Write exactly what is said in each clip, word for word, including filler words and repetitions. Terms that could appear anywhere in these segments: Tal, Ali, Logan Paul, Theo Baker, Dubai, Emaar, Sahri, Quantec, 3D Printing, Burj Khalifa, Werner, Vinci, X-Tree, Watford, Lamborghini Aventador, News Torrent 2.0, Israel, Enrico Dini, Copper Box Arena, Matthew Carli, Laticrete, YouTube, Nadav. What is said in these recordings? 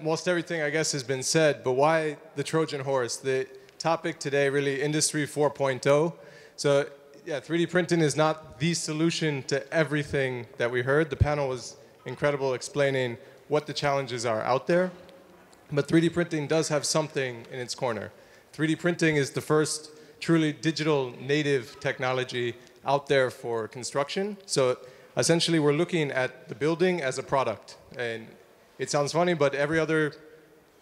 Most everything, I guess, has been said, but why the Trojan horse? The topic today, really, Industry four point oh. So, yeah, three D printing is not the solution to everything that we heard. The panel was incredible explaining what the challenges are out there. But three D printing does have something in its corner. three D printing is the first truly digital native technology out there for construction. So, essentially, we're looking at the building as a product. And it sounds funny, but every other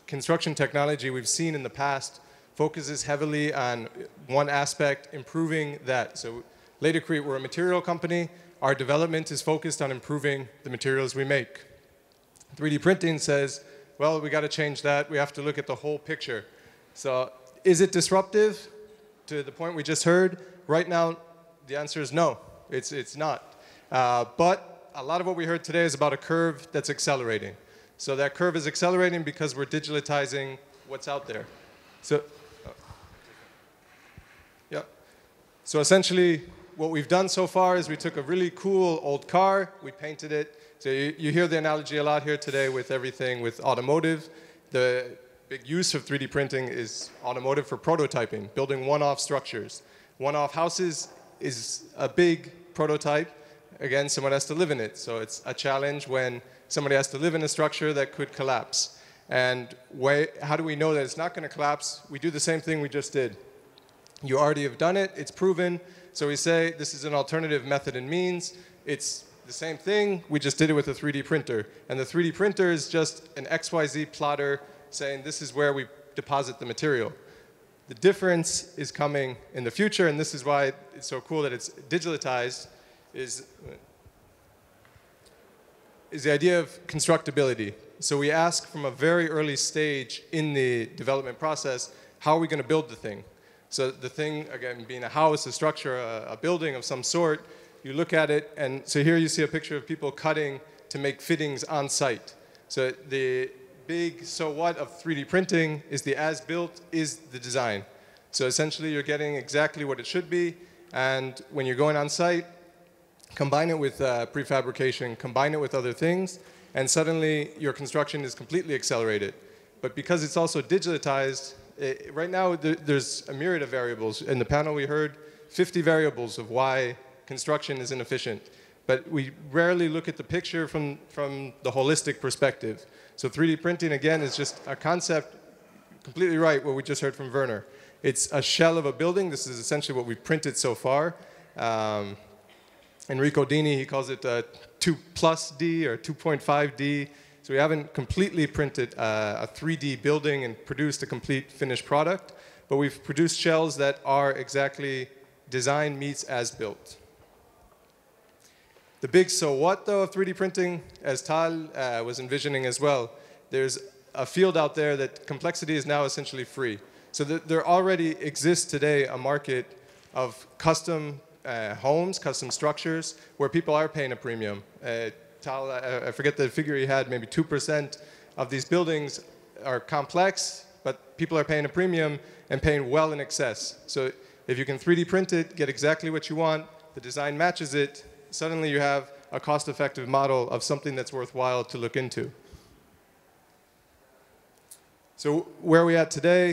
construction technology we've seen in the past focuses heavily on one aspect, improving that. So Laticrete, we're a material company. Our development is focused on improving the materials we make. three D printing says, well, we got to change that. We have to look at the whole picture. So is it disruptive to the point we just heard? Right now, the answer is no, it's, it's not. Uh, but a lot of what we heard today is about a curve that's accelerating. So that curve is accelerating because we're digitalizing what's out there. So, uh, yeah. So essentially, what we've done so far is we took a really cool old car, we painted it. So you, you hear the analogy a lot here today with everything with automotive. The big use of three D printing is automotive for prototyping, building one-off structures. One-off houses is a big prototype. Again, someone has to live in it. So it's a challenge when somebody has to live in a structure that could collapse. And why, how do we know that it's not going to collapse? We do the same thing we just did. You already have done it. It's proven. So we say this is an alternative method and means. It's the same thing. We just did it with a three D printer. And the three D printer is just an X Y Z plotter saying this is where we deposit the material. The difference is coming in the future. And this is why it's so cool that it's digitalized. Is, is the idea of constructability. So we ask from a very early stage in the development process, how are we going to build the thing? So the thing, again, being a house, a structure, a, a building of some sort, you look at it, and so here you see a picture of people cutting to make fittings on site. So the big so what of three D printing is the as-built is the design. So essentially you're getting exactly what it should be, and when you're going on site, combine it with uh, prefabrication, combine it with other things, and suddenly your construction is completely accelerated. But because it's also digitized, it, right now th there's a myriad of variables. In the panel we heard fifty variables of why construction is inefficient. But we rarely look at the picture from, from the holistic perspective. So three D printing, again, is just a concept, completely right, what we just heard from Werner. It's a shell of a building. This is essentially what we've printed so far. Um, Enrico Dini, he calls it uh, two plus D or two point five D. So we haven't completely printed uh, a three D building and produced a complete finished product, but we've produced shells that are exactly design meets as built. The big so what, though, of three D printing, as Tal uh, was envisioning as well, there's a field out there that complexity is now essentially free. So th there already exists today a market of custom Uh, homes, custom structures, where people are paying a premium. Uh, Tal, I, I forget the figure he had, maybe two percent of these buildings are complex, but people are paying a premium and paying well in excess. So if you can three D print it, get exactly what you want, the design matches it, suddenly you have a cost-effective model of something that's worthwhile to look into. So where are we at today?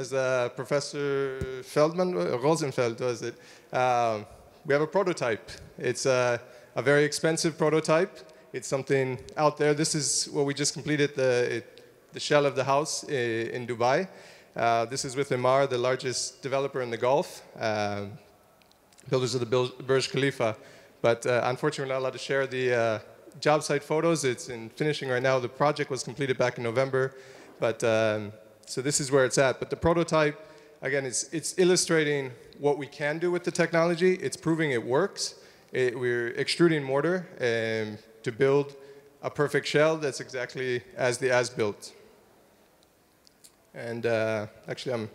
As uh, Professor Feldman, uh, Rosenfeld was it, um, we have a prototype. It's a, a very expensive prototype. It's something out there. This is what we just completed, the, it, the shell of the house in, in Dubai. Uh, this is with Emaar, the largest developer in the Gulf, um, builders of the Burj Khalifa. But uh, unfortunately, we're not allowed to share the uh, job site photos. It's in finishing right now. The project was completed back in November. But um, so this is where it's at. But the prototype, again, it's, it's illustrating what we can do with the technology. It's proving it works. It, we're extruding mortar um, to build a perfect shell that's exactly as the as-built. And uh, actually, I'm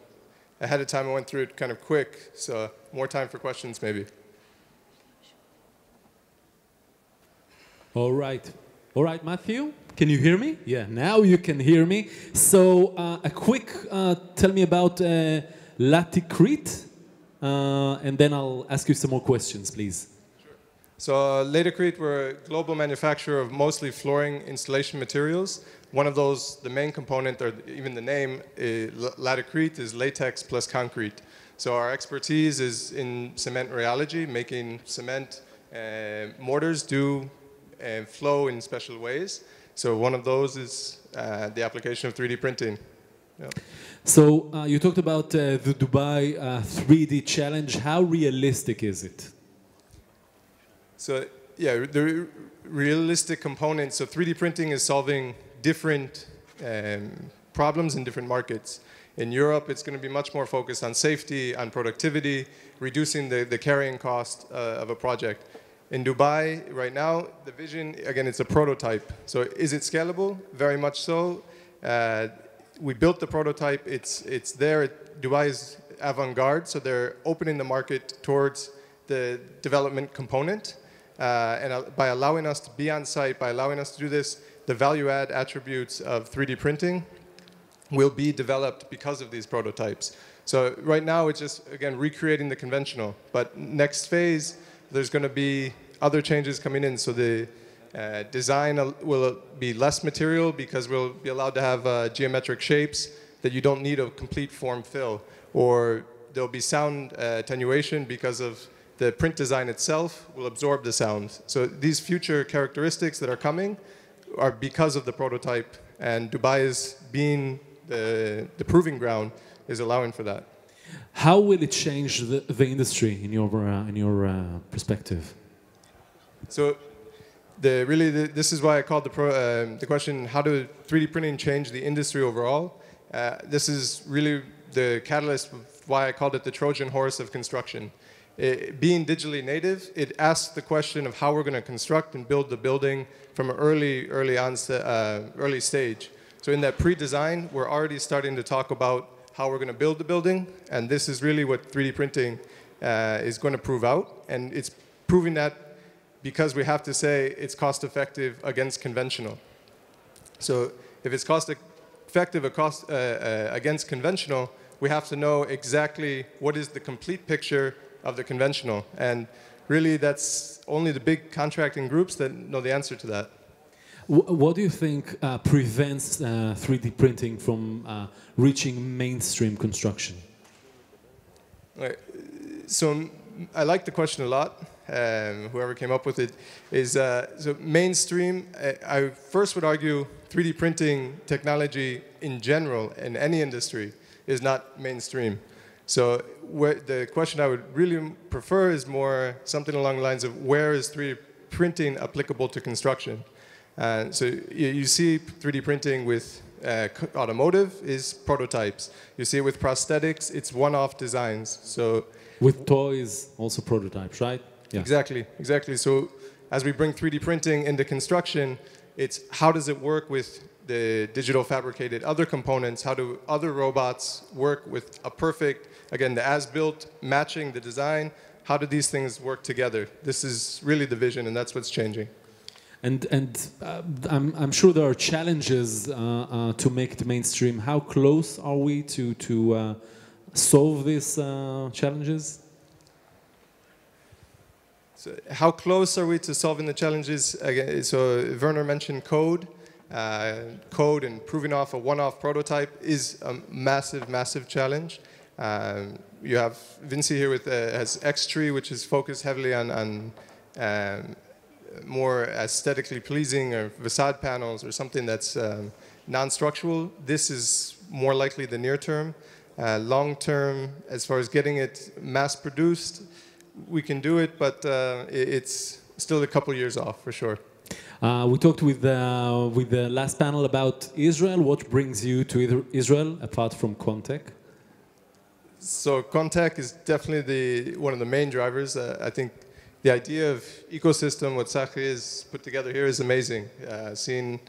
ahead of time. I went through it kind of quick, so more time for questions maybe. All right. All right, Matthew, can you hear me? Yeah, now you can hear me. So uh, a quick, uh, tell me about uh, Laticrete. Uh, and then I'll ask you some more questions, please. Sure. So uh, Laticrete, we're a global manufacturer of mostly flooring installation materials. One of those, the main component, or even the name, Laticrete, is latex plus concrete. So our expertise is in cement rheology, making cement uh, mortars do uh, flow in special ways. So one of those is uh, the application of three D printing. Yeah. So uh, you talked about uh, the Dubai uh, three D challenge. How realistic is it? So yeah, the realistic component. So three D printing is solving different um, problems in different markets. In Europe, it's going to be much more focused on safety, on productivity, reducing the, the carrying cost uh, of a project. In Dubai, right now, the vision, again, it's a prototype. So is it scalable? Very much so. Uh, we built the prototype. It's, it's there. Dubai is avant-garde, so they're opening the market towards the development component. Uh, and uh, by allowing us to be on site, by allowing us to do this, the value-add attributes of three D printing will be developed because of these prototypes. So right now it's just, again, recreating the conventional. But next phase, there's going to be other changes coming in. So the uh, design will be less material because we'll be allowed to have uh, geometric shapes that you don't need a complete form fill. Or there'll be sound uh, attenuation because of the print design itself will absorb the sound. So these future characteristics that are coming are because of the prototype. And Dubai is being The, the proving ground is allowing for that. How will it change the, the industry in your uh, in your uh, perspective? So, the, really, the, this is why I called the pro, uh, the question: how do three D printing change the industry overall? Uh, this is really the catalyst of why I called it the Trojan horse of construction. It, being digitally native, it asks the question of how we're going to construct and build the building from an early early on uh, early stage. So in that pre-design, we're already starting to talk about how we're going to build the building, and this is really what three D printing uh, is going to prove out, and it's proving that because we have to say it's cost-effective against conventional. So if it's cost-effective cost, uh, uh, against conventional, we have to know exactly what is the complete picture of the conventional, and really that's only the big contracting groups that know the answer to that. What do you think uh, prevents uh, three D printing from uh, reaching mainstream construction? Right. So I like the question a lot. Um, whoever came up with it is uh, so mainstream. I, I first would argue three D printing technology in general in any industry is not mainstream. So where the question I would really prefer is more something along the lines of where is three D printing applicable to construction? Uh, so you, you see three D printing with uh, automotive is prototypes. You see it with prosthetics, it's one-off designs. So with toys, also prototypes, right? Yeah. Exactly, exactly. So as we bring three D printing into construction, it's how does it work with the digital fabricated other components? How do other robots work with a perfect, again, the as-built matching the design? How do these things work together? This is really the vision, and that's what's changing. And, and uh, I'm, I'm sure there are challenges uh, uh, to make it mainstream. How close are we to, to uh, solve these uh, challenges? So how close are we to solving the challenges? Again, so Werner mentioned code. Uh, code and proving off a one-off prototype is a massive, massive challenge. Um, you have Vinci here with uh, has X-Tree, which is focused heavily on, on um, more aesthetically pleasing or facade panels or something that's um, non-structural. This is more likely the near term. Uh, long term, as far as getting it mass produced, we can do it, but uh, it's still a couple years off for sure. Uh, we talked with, uh, with the last panel about Israel. What brings you to Israel apart from Quantec? So Quantec is definitely the, one of the main drivers. Uh, I think the idea of ecosystem, what Sahri is put together here, is amazing. Uh, seeing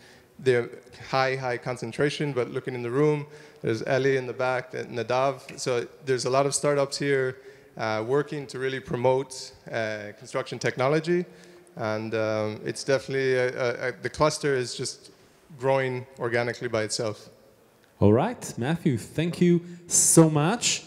the high, high concentration, but looking in the room, there's Ali in the back, Nadav. So there's a lot of startups here uh, working to really promote uh, construction technology. And um, it's definitely, a, a, a, the cluster is just growing organically by itself. All right, Matthew, thank you so much.